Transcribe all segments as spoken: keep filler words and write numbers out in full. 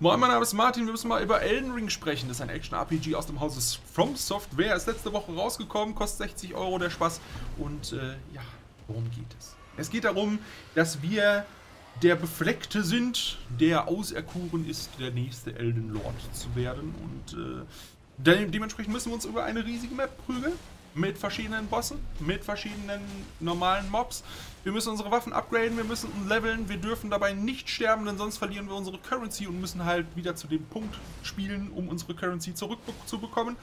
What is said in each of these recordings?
Moin, mein Name ist Martin, wir müssen mal über Elden Ring sprechen. Das ist ein Action-R P G aus dem Hause FromSoftware. Ist letzte Woche rausgekommen, kostet sechzig Euro, der Spaß. Und äh, ja, worum geht es? Es geht darum, dass wir der Befleckte sind, der auserkoren ist, der nächste Elden Lord zu werden. Und äh, de dementsprechend müssen wir uns über eine riesige Map prügeln. Mit verschiedenen Bossen, mit verschiedenen normalen Mobs. Wir müssen unsere Waffen upgraden, wir müssen leveln, wir dürfen dabei nicht sterben, denn sonst verlieren wir unsere Currency und müssen halt wieder zu dem Punkt spielen, um unsere Currency zurückzubekommen.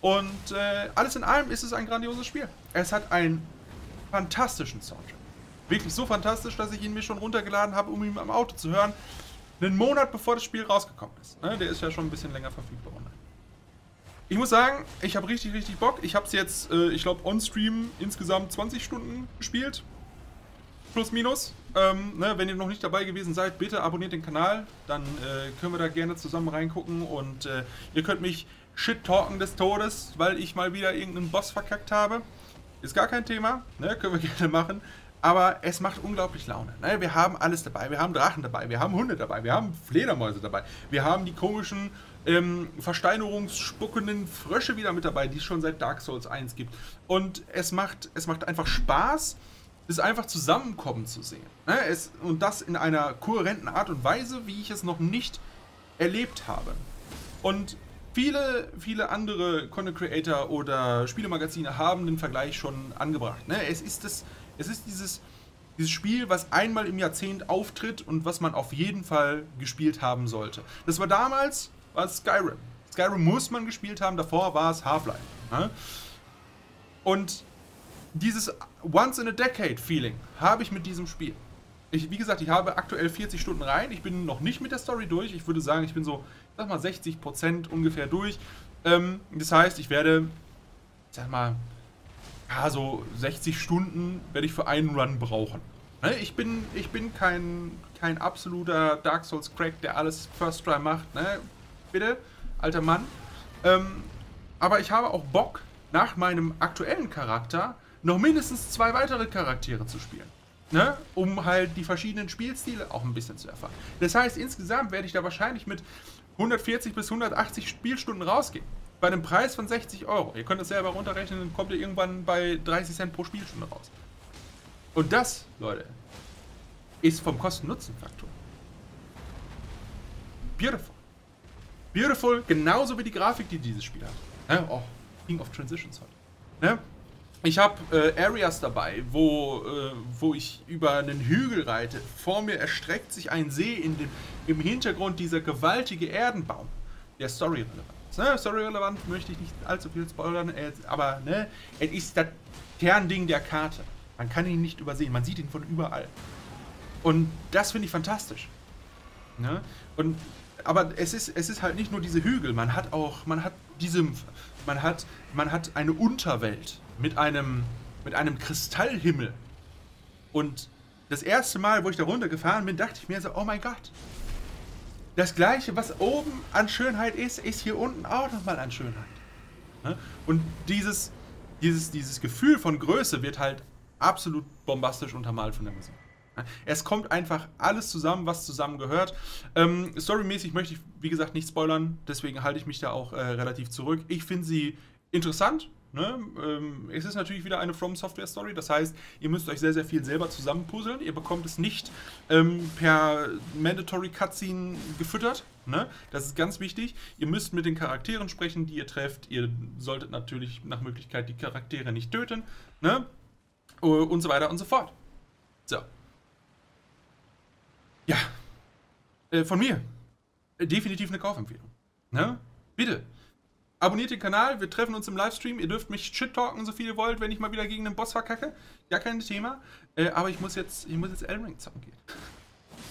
Und äh, alles in allem ist es ein grandioses Spiel. Es hat einen fantastischen Soundtrack. Wirklich so fantastisch, dass ich ihn mir schon runtergeladen habe, um ihn am Auto zu hören. Einen Monat bevor das Spiel rausgekommen ist. Ne, der ist ja schon ein bisschen länger verfügbar online. Ich muss sagen, ich habe richtig, richtig Bock. Ich habe es jetzt, äh, ich glaube, on-stream insgesamt zwanzig Stunden gespielt. Plus, minus. Ähm, ne, wenn ihr noch nicht dabei gewesen seid, bitte abonniert den Kanal. Dann äh, können wir da gerne zusammen reingucken. Und äh, ihr könnt mich shit-talken des Todes, weil ich mal wieder irgendeinen Boss verkackt habe. Ist gar kein Thema. Ne, können wir gerne machen. Aber es macht unglaublich Laune. Ne, wir haben alles dabei. Wir haben Drachen dabei. Wir haben Hunde dabei. Wir haben Fledermäuse dabei. Wir haben die komischen... Ähm, versteinerungsspuckenden Frösche wieder mit dabei, die es schon seit Dark Souls eins gibt. Und es macht, es macht einfach Spaß, das einfach Zusammenkommen zu sehen. Ne? Es, und das in einer kohärenten Art und Weise, wie ich es noch nicht erlebt habe. Und viele, viele andere Content Creator oder Spielemagazine haben den Vergleich schon angebracht. Ne? Es ist, das, es ist dieses, dieses Spiel, was einmal im Jahrzehnt auftritt und was man auf jeden Fall gespielt haben sollte. Das war damals... war Skyrim. Skyrim muss man gespielt haben, davor war es Half-Life. Ne? Und dieses Once-in-a-Decade-Feeling habe ich mit diesem Spiel. Ich, wie gesagt, ich habe aktuell vierzig Stunden rein, ich bin noch nicht mit der Story durch, ich würde sagen, ich bin so, sag mal, sechzig Prozent ungefähr durch. Ähm, das heißt, ich werde, sag mal, ja, so sechzig Stunden werde ich für einen Run brauchen. Ne? Ich bin, ich bin kein, kein absoluter Dark Souls-Crack, der alles First Try macht, ne? Bitte, alter Mann. Ähm, aber ich habe auch Bock, nach meinem aktuellen Charakter noch mindestens zwei weitere Charaktere zu spielen. Ne? Um halt die verschiedenen Spielstile auch ein bisschen zu erfahren. Das heißt, insgesamt werde ich da wahrscheinlich mit hundertvierzig bis hundertachtzig Spielstunden rausgehen. Bei einem Preis von sechzig Euro. Ihr könnt das selber runterrechnen, dann kommt ihr irgendwann bei dreißig Cent pro Spielstunde raus. Und das, Leute, ist vom Kosten-Nutzen-Faktor. Beautiful. Beautiful, genauso wie die Grafik, die dieses Spiel hat. Ne? Oh, King of Transitions heute. Ne? Ich habe äh, Areas dabei, wo, äh, wo ich über einen Hügel reite. Vor mir erstreckt sich ein See, in dem, im Hintergrund dieser gewaltige Erdenbaum. Der storyrelevant ist. Ne? Storyrelevant möchte ich nicht allzu viel spoilern, äh, aber ne? Es ist das Kernding der Karte. Man kann ihn nicht übersehen, man sieht ihn von überall. Und das finde ich fantastisch. Ne? Und... aber es ist, es ist halt nicht nur diese Hügel, man hat auch, man hat die Sümpfe, man hat, man hat eine Unterwelt mit einem, mit einem Kristallhimmel. Und das erste Mal, wo ich da runtergefahren bin, dachte ich mir so, oh mein Gott, das Gleiche, was oben an Schönheit ist, ist hier unten auch nochmal an Schönheit. Und dieses, dieses, dieses Gefühl von Größe wird halt absolut bombastisch untermalt von der Musik. Es kommt einfach alles zusammen, was zusammengehört. Ähm, Storymäßig möchte ich, wie gesagt, nicht spoilern, deswegen halte ich mich da auch äh, relativ zurück. Ich finde sie interessant. Ne? Ähm, es ist natürlich wieder eine From Software Story, das heißt, ihr müsst euch sehr, sehr viel selber zusammenpuzzeln. Ihr bekommt es nicht ähm, per Mandatory Cutscene gefüttert. Ne? Das ist ganz wichtig. Ihr müsst mit den Charakteren sprechen, die ihr trefft. Ihr solltet natürlich nach Möglichkeit die Charaktere nicht töten. Ne? Und so weiter und so fort. So. Ja, äh, von mir definitiv eine Kaufempfehlung. Ne? Bitte, abonniert den Kanal, wir treffen uns im Livestream. Ihr dürft mich shit-talken, so viel ihr wollt, wenn ich mal wieder gegen den Boss verkacke. Ja, kein Thema. Äh, aber ich muss jetzt, ich muss jetzt Elden Ring zocken gehen.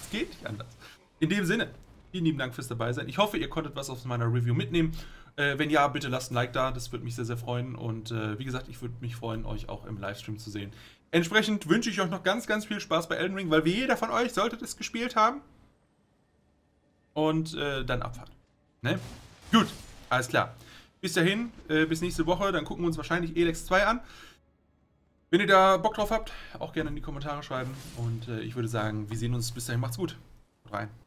Es geht nicht anders. In dem Sinne, vielen lieben Dank fürs Dabeisein. Ich hoffe, ihr konntet was aus meiner Review mitnehmen. Äh, wenn ja, bitte lasst ein Like da, das würde mich sehr, sehr freuen. Und äh, wie gesagt, ich würde mich freuen, euch auch im Livestream zu sehen. Entsprechend wünsche ich euch noch ganz, ganz viel Spaß bei Elden Ring, weil wir jeder von euch solltet es gespielt haben. Und äh, dann Abfahrt. Ne? Gut, alles klar. Bis dahin, äh, bis nächste Woche, dann gucken wir uns wahrscheinlich Elex zwei an. Wenn ihr da Bock drauf habt, auch gerne in die Kommentare schreiben. Und äh, ich würde sagen, wir sehen uns. Bis dahin, macht's gut. Haut rein.